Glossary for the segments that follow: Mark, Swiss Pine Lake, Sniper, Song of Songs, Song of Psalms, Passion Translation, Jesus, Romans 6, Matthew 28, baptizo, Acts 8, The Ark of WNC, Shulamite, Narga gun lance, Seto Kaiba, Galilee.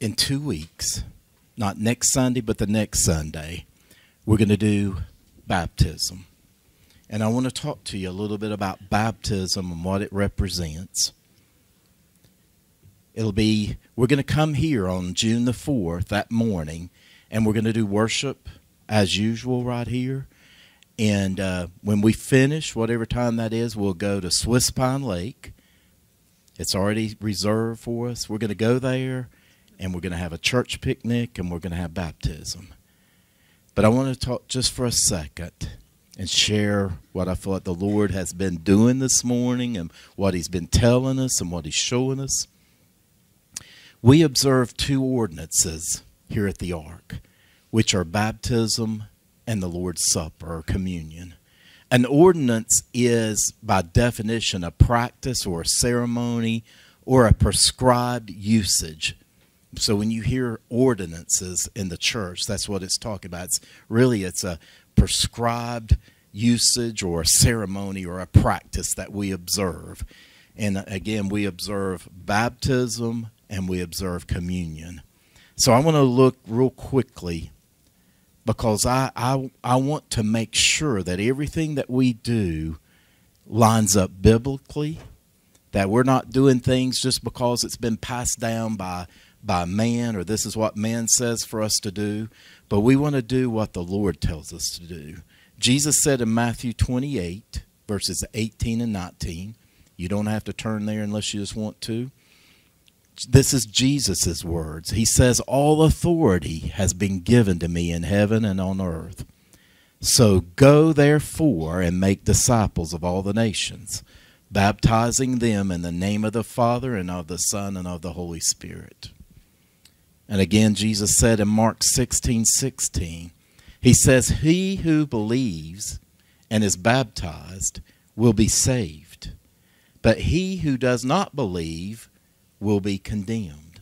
in 2 weeks, not next Sunday, but the next Sunday, we're going to do baptism. And I want to talk to you a little bit about baptism and what it represents. It'll be, we're going to come here on June the 4th that morning, and we're going to do worship as usual right here. And when we finish, whatever time that is, we'll go to Swiss Pine Lake. It's already reserved for us. We're going to go there, and we're going to have a church picnic, and we're going to have baptism. But I want to talk just for a second and share what I feel like the Lord has been doing this morning and what he's been telling us and what he's showing us. We observe two ordinances here at the Ark, which are baptism and the Lord's Supper or communion. An ordinance is, by definition, a practice or a ceremony or a prescribed usage. So when you hear ordinances in the church, that's what it's talking about. It's really, it's a prescribed usage or a ceremony or a practice that we observe. And again, we observe baptism and we observe communion. So I want to look real quickly, because I want to make sure that everything that we do lines up biblically, that we're not doing things just because it's been passed down by man, or this is what man says for us to do, but we want to do what the Lord tells us to do. Jesus said in Matthew 28, verses 18 and 19, you don't have to turn there unless you just want to. This is Jesus' words. He says, all authority has been given to me in heaven and on earth. So go therefore and make disciples of all the nations, baptizing them in the name of the Father and of the Son and of the Holy Spirit. And again, Jesus said in Mark 16:16, he says, he who believes and is baptized will be saved, but he who does not believe will be condemned.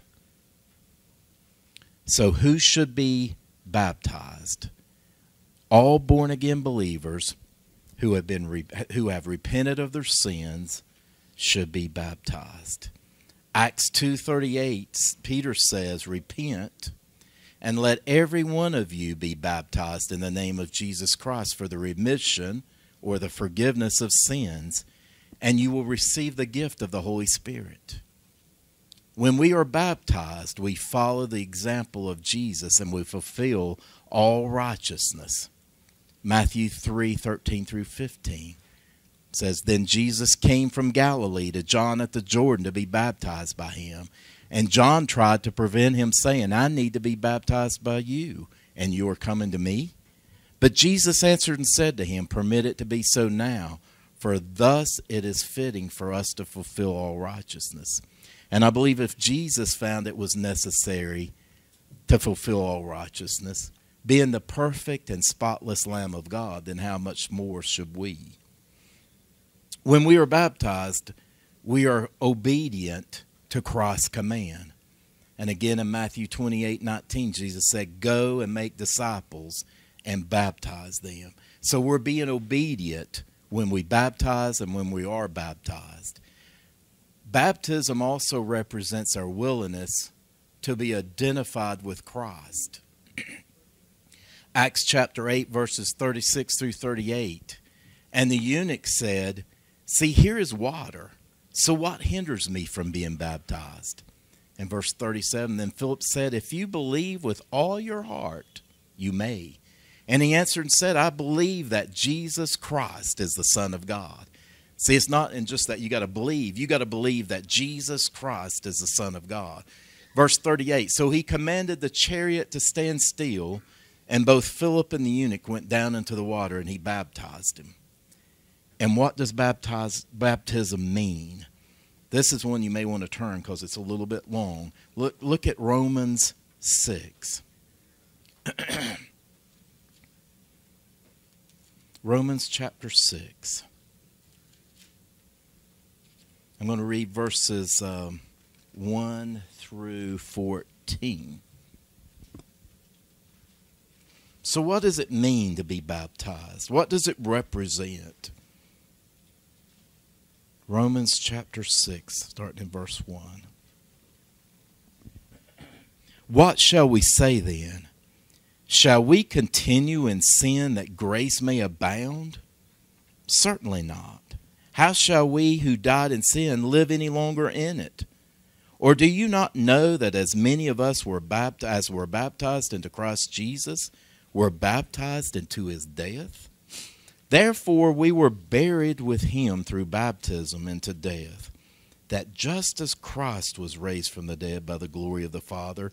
So who should be baptized? All born-again believers who have repented of their sins should be baptized. Acts 2:38, Peter says, repent and let every one of you be baptized in the name of Jesus Christ for the remission or the forgiveness of sins, and you will receive the gift of the Holy Spirit. When we are baptized, we follow the example of Jesus and we fulfill all righteousness. Matthew 3:13 through 15 says, then Jesus came from Galilee to John at the Jordan to be baptized by him. And John tried to prevent him, saying, I need to be baptized by you, and you are coming to me? But Jesus answered and said to him, permit it to be so now, for thus it is fitting for us to fulfill all righteousness. And I believe if Jesus found it was necessary to fulfill all righteousness, being the perfect and spotless Lamb of God, then how much more should we? When we are baptized, we are obedient to Christ's command. And again, in Matthew 28:19, Jesus said, go and make disciples and baptize them. So we're being obedient when we baptize and when we are baptized. Baptism also represents our willingness to be identified with Christ. Acts chapter 8, verses 36 through 38. And the eunuch said, see, here is water. So what hinders me from being baptized? In verse 37, then Philip said, if you believe with all your heart, you may. And he answered and said, I believe that Jesus Christ is the Son of God. See, it's not in just that you got to believe. You got to believe that Jesus Christ is the Son of God. Verse 38, so he commanded the chariot to stand still, and both Philip and the eunuch went down into the water, and he baptized him. And what does baptism mean? This is one you may want to turn because it's a little bit long. Look at Romans 6. Romans chapter 6. I'm going to read verses 1 through 14. So what does it mean to be baptized? What does it represent? Romans chapter 6, starting in verse 1. What shall we say then? Shall we continue in sin that grace may abound? Certainly not. How shall we who died in sin live any longer in it? Or do you not know that as many of us were baptized into Christ Jesus, were baptized into his death? Therefore we were buried with him through baptism into death, that just as Christ was raised from the dead by the glory of the Father,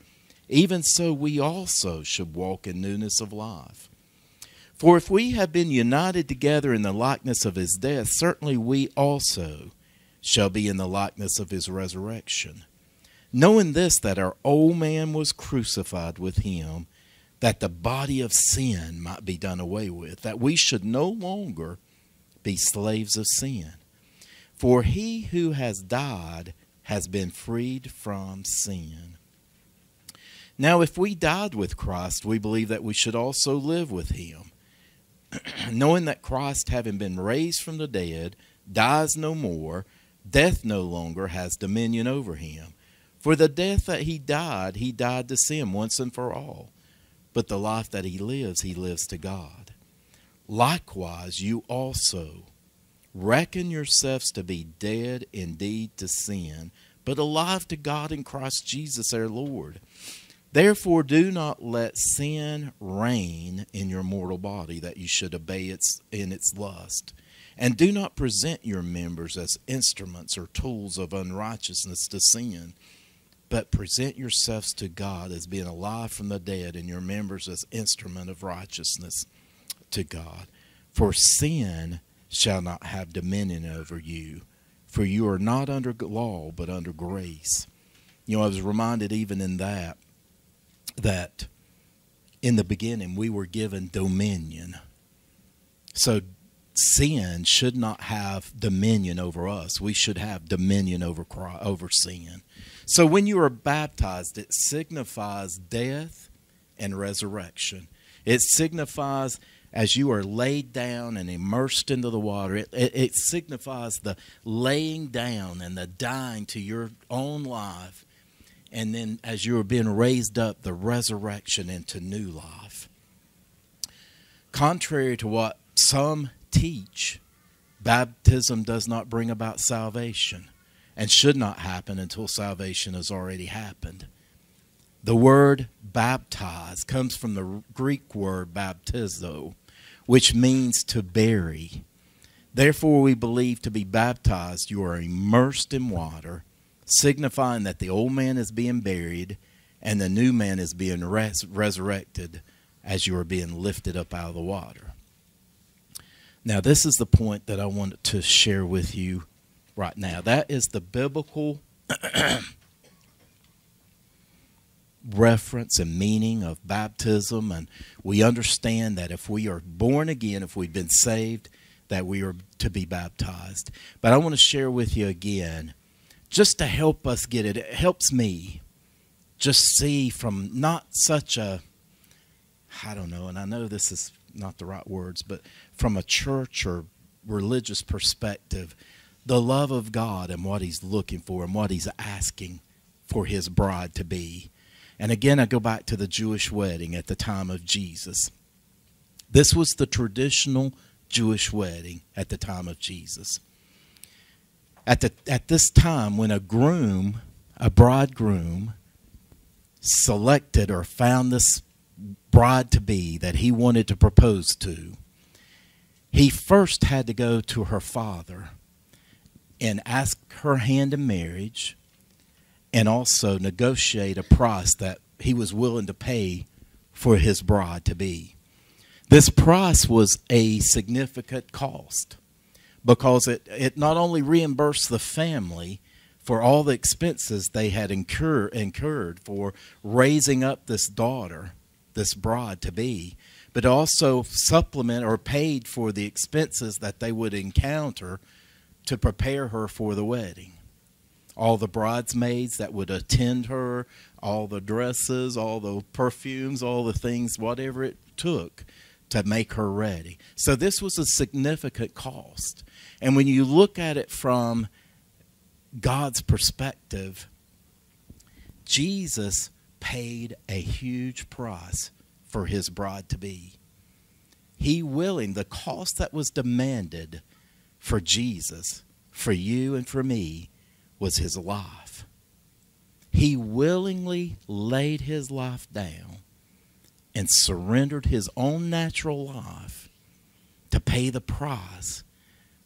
even so we also should walk in newness of life. For if we have been united together in the likeness of his death, certainly we also shall be in the likeness of his resurrection. Knowing this, that our old man was crucified with him, that the body of sin might be done away with, that we should no longer be slaves of sin. For he who has died has been freed from sin. Now, if we died with Christ, we believe that we should also live with him, knowing that Christ, having been raised from the dead, dies no more, death no longer has dominion over him. For the death that he died to sin once and for all. But the life that he lives to God. Likewise, you also reckon yourselves to be dead indeed to sin, but alive to God in Christ Jesus our Lord. Therefore, do not let sin reign in your mortal body, that you should obey its lust. And do not present your members as instruments or tools of unrighteousness to sin, but present yourselves to God as being alive from the dead, and your members as instrument of righteousness to God. For sin shall not have dominion over you, for you are not under law, but under grace. You know, I was reminded even in that in the beginning we were given dominion. So sin should not have dominion over us. We should have dominion over sin. So when you are baptized, it signifies death and resurrection. It signifies, as you are laid down and immersed into the water, it signifies the laying down and the dying to your own life. And then as you are being raised up, the resurrection into new life. Contrary to what some teach, baptism does not bring about salvation and should not happen until salvation has already happened. The word baptize comes from the Greek word baptizo, which means to bury. Therefore, we believe to be baptized, you are immersed in water, signifying that the old man is being buried and the new man is being resurrected as you are being lifted up out of the water. Now, this is the point that I wanted to share with you right now. That is the biblical reference and meaning of baptism. And we understand that if we are born again, if we've been saved, that we are to be baptized. But I want to share with you again, just to help us get it. It helps me just see from not such a, I don't know, and I know this is not the right words, but from a church or religious perspective, the love of God and what he's looking for and what he's asking for his bride to be. And again, I go back to the Jewish wedding at the time of Jesus. This was the traditional Jewish wedding at the time of Jesus. At this time, when a bridegroom selected or found this bride-to-be that he wanted to propose to, he first had to go to her father and ask her hand in marriage, and also negotiate a price that he was willing to pay for his bride-to-be. This price was a significant cost, because it not only reimbursed the family for all the expenses they had incurred for raising up this daughter, this bride-to-be, but also supplement or paid for the expenses that they would encounter to prepare her for the wedding. All the bridesmaids that would attend her, all the dresses, all the perfumes, all the things, whatever it took to make her ready. So this was a significant cost. And when you look at it from God's perspective, Jesus paid a huge price for his bride to be. He willing the cost that was demanded for Jesus, for you and for me, was his life. He willingly laid his life down and surrendered his own natural life to pay the price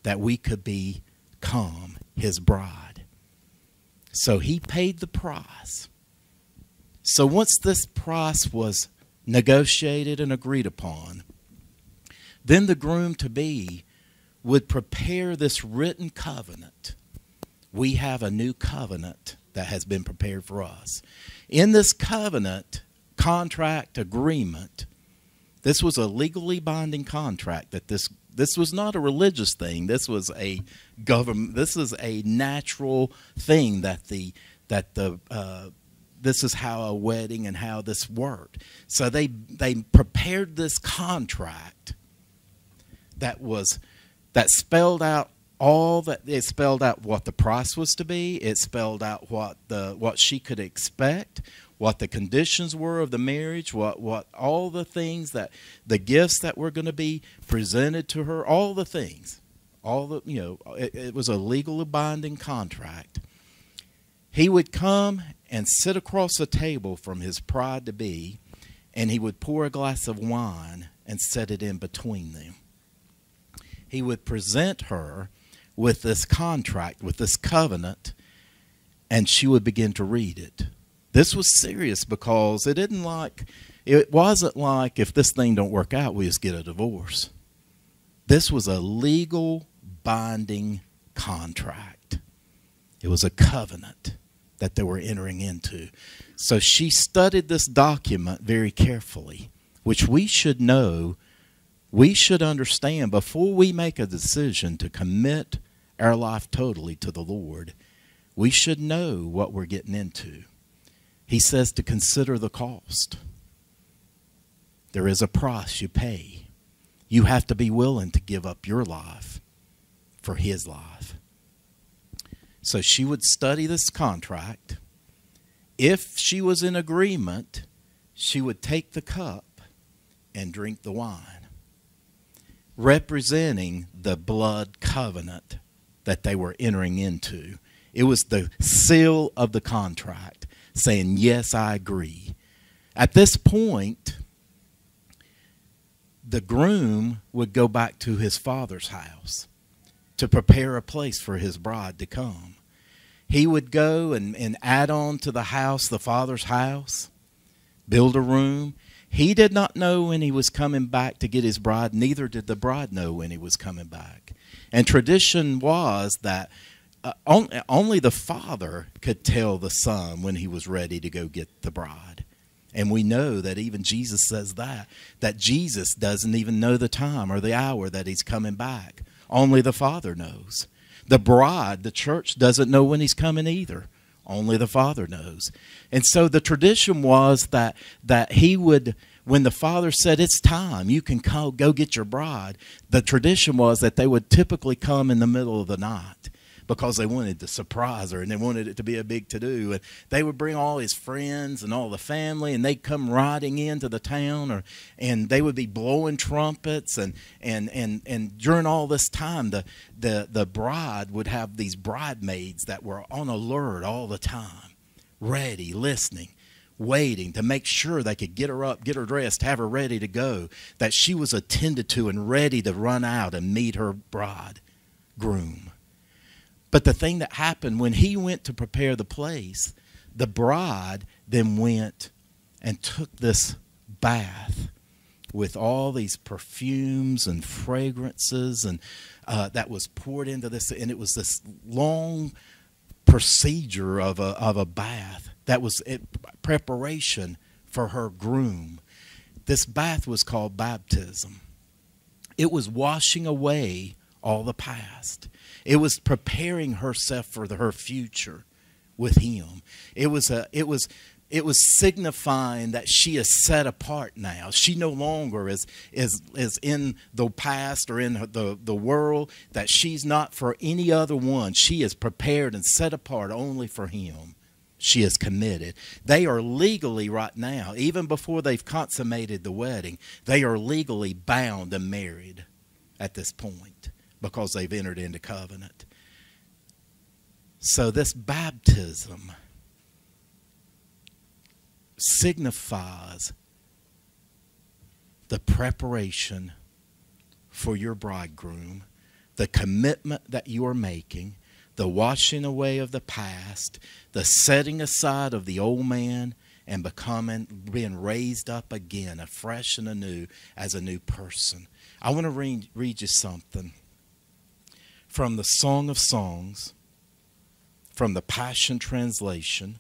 that we could become his bride. So he paid the price. So once this price was negotiated and agreed upon, then the groom-to-be would prepare this written covenant. We have a new covenant that has been prepared for us. In this covenant, contract, agreement, this was a legally binding contract that this was not a religious thing. This was a government. This is a natural thing that this is how a wedding and how this worked. So they prepared this contract that spelled out all that. It spelled out what the price was to be. It spelled out what she could expect, what the conditions were of the marriage, what all the things, that the gifts that were going to be presented to her, all the things, all the, you know, it was a legally binding contract. He would come and sit across a table from his bride to be, and he would pour a glass of wine and set it in between them. He would present her with this contract, with this covenant, and she would begin to read it. This was serious, because it wasn't like if this thing don't work out, we just get a divorce. This was a legal binding contract. It was a covenant that they were entering into. So she studied this document very carefully, which we should know, we should understand before we make a decision to commit our life totally to the Lord. We should know what we're getting into. He says to consider the cost. There is a price you pay. You have to be willing to give up your life for his life. So she would study this contract. If she was in agreement, she would take the cup and drink the wine, representing the blood covenant that they were entering into. It was the seal of the contract, saying, yes, I agree. At this point, the groom would go back to his father's house to prepare a place for his bride to come. He would go and add on to the house, the father's house, build a room. He did not know when he was coming back to get his bride. Neither did the bride know when he was coming back. And tradition was that only the father could tell the son when he was ready to go get the bride. And we know that even Jesus says that Jesus doesn't even know the time or the hour that he's coming back. Only the father knows. The bride, the church, doesn't know when he's coming either. Only the father knows. And so the tradition was that he would, when the father said, it's time, you can go get your bride, the tradition was that they would typically come in the middle of the night, because they wanted to surprise her and they wanted it to be a big to-do. And they would bring all his friends and all the family, and they'd come riding into the town, and they would be blowing trumpets. And during all this time, the bride would have these bridesmaids that were on alert all the time, ready, listening, waiting to make sure they could get her up, get her dressed, have her ready to go, that she was attended to and ready to run out and meet her bridegroom. But the thing that happened, when he went to prepare the place, the bride then went and took this bath with all these perfumes and fragrances, and that was poured into this. And it was this long procedure of a bath that was in preparation for her groom. This bath was called baptism. It was washing away all the past. It was preparing herself for her future with him. It was signifying that she is set apart now. She no longer is in the past or in the world, that she's not for any other one. She is prepared and set apart only for him she is committed. They are legally right now, even before they've consummated the wedding, they are legally bound and married at this point because they've entered into covenant. So this baptism signifies the preparation for your bridegroom, the commitment that you are making, the washing away of the past, the setting aside of the old man, and being raised up again, afresh and anew, as a new person. I want to read you something from the Song of Songs, from the Passion Translation,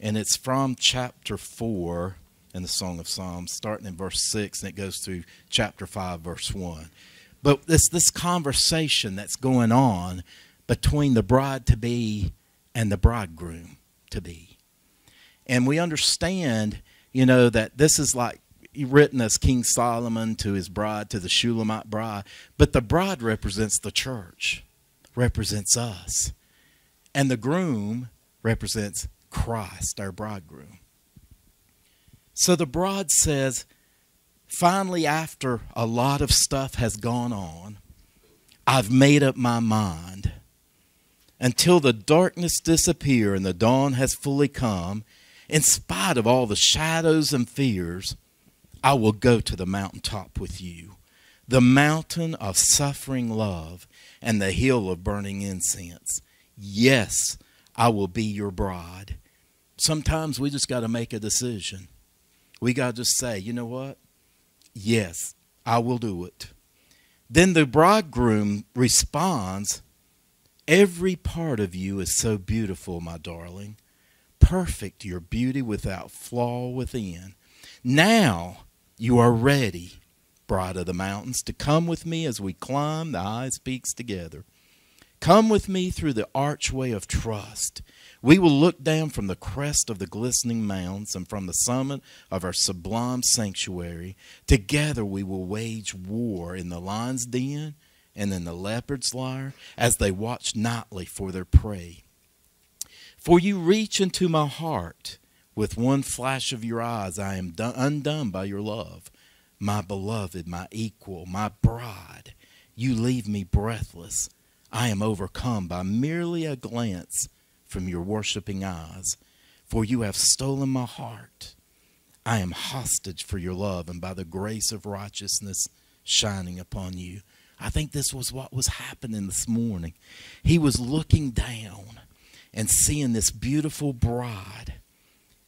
and it's from chapter 4 in the Song of Psalms, starting in verse 6, and it goes through chapter 5, verse 1. But this conversation that's going on between the bride-to-be and the bridegroom-to-be. And we understand, you know, that this is like written as King Solomon to his bride, to the Shulamite bride. But the bride represents the church, represents us. And the groom represents Christ, our bridegroom. So the bride says, finally, after a lot of stuff has gone on, I've made up my mind. Until the darkness disappears and the dawn has fully come, in spite of all the shadows and fears, I will go to the mountaintop with you, the mountain of suffering love and the hill of burning incense. Yes, I will be your bride. Sometimes we just got to make a decision. We got to just say, you know what? Yes, I will do it. Then the bridegroom responds, every part of you is so beautiful, my darling. Perfect, your beauty without flaw within. Now you are ready, bride of the mountains, to come with me as we climb the highest peaks together. Come with me through the archway of trust. We will look down from the crest of the glistening mounds and from the summit of our sublime sanctuary. Together we will wage war in the lion's den and in the leopard's lair as they watch nightly for their prey. For you reach into my heart. With one flash of your eyes I am undone by your love. My beloved, my equal, my bride, you leave me breathless. I am overcome by merely a glance from your worshiping eyes, for you have stolen my heart. I am hostage for your love and by the grace of righteousness shining upon you. I think this was what was happening this morning. He was looking down and seeing this beautiful bride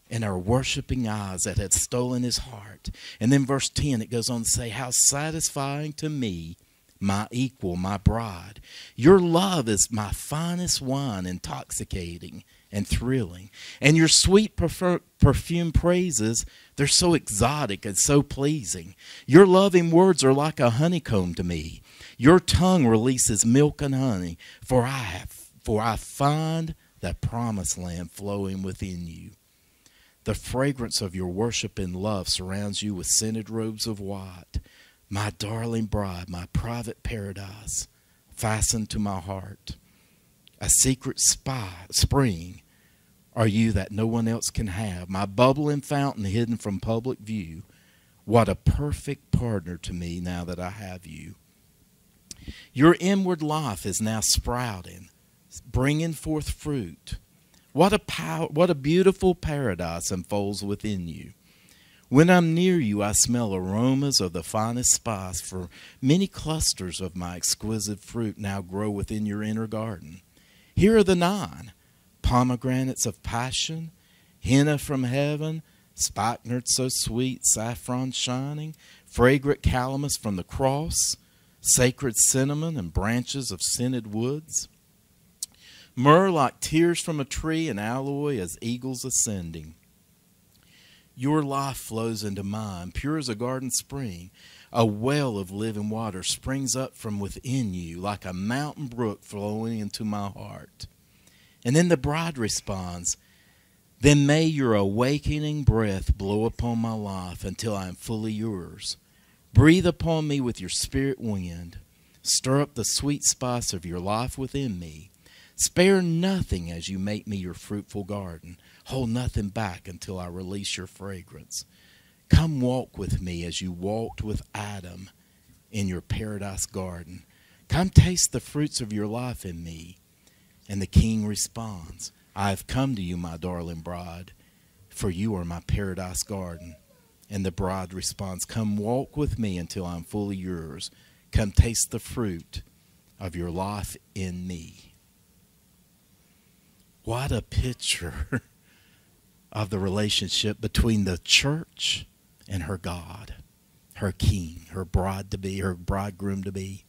in our worshiping eyes that had stolen his heart. And then verse 10, it goes on to say, how satisfying to me, my equal, my bride. Your love is my finest wine, intoxicating and thrilling. And your sweet perfume praises, they're so exotic and so pleasing. Your loving words are like a honeycomb to me. Your tongue releases milk and honey, for I find that promised land flowing within you. The fragrance of your worship and love surrounds you with scented robes of white. My darling bride, my private paradise, fastened to my heart. A secret spring are you that no one else can have. My bubbling fountain hidden from public view. What a perfect partner to me now that I have you. Your inward life is now sprouting, bringing forth fruit. What a beautiful paradise unfolds within you. When I'm near you, I smell aromas of the finest spice, for many clusters of my exquisite fruit now grow within your inner garden. Here are the 9, pomegranates of passion, henna from heaven, spikenard so sweet, saffron shining, fragrant calamus from the cross, sacred cinnamon and branches of scented woods, myrrh like tears from a tree and alloy as eagles ascending. Your life flows into mine, pure as a garden spring. A well of living water springs up from within you like a mountain brook flowing into my heart. And then the bride responds, then may your awakening breath blow upon my life until I am fully yours. Breathe upon me with your spirit wind. Stir up the sweet spice of your life within me. Spare nothing as you make me your fruitful garden. Hold nothing back until I release your fragrance. Come walk with me as you walked with Adam in your paradise garden. Come taste the fruits of your life in me. And the king responds, I have come to you, my darling bride, for you are my paradise garden. And the bride responds, come walk with me until I'm fully yours. Come taste the fruit of your life in me. What a picture of the relationship between the church and her God, her king, her bride to be, her bridegroom to be.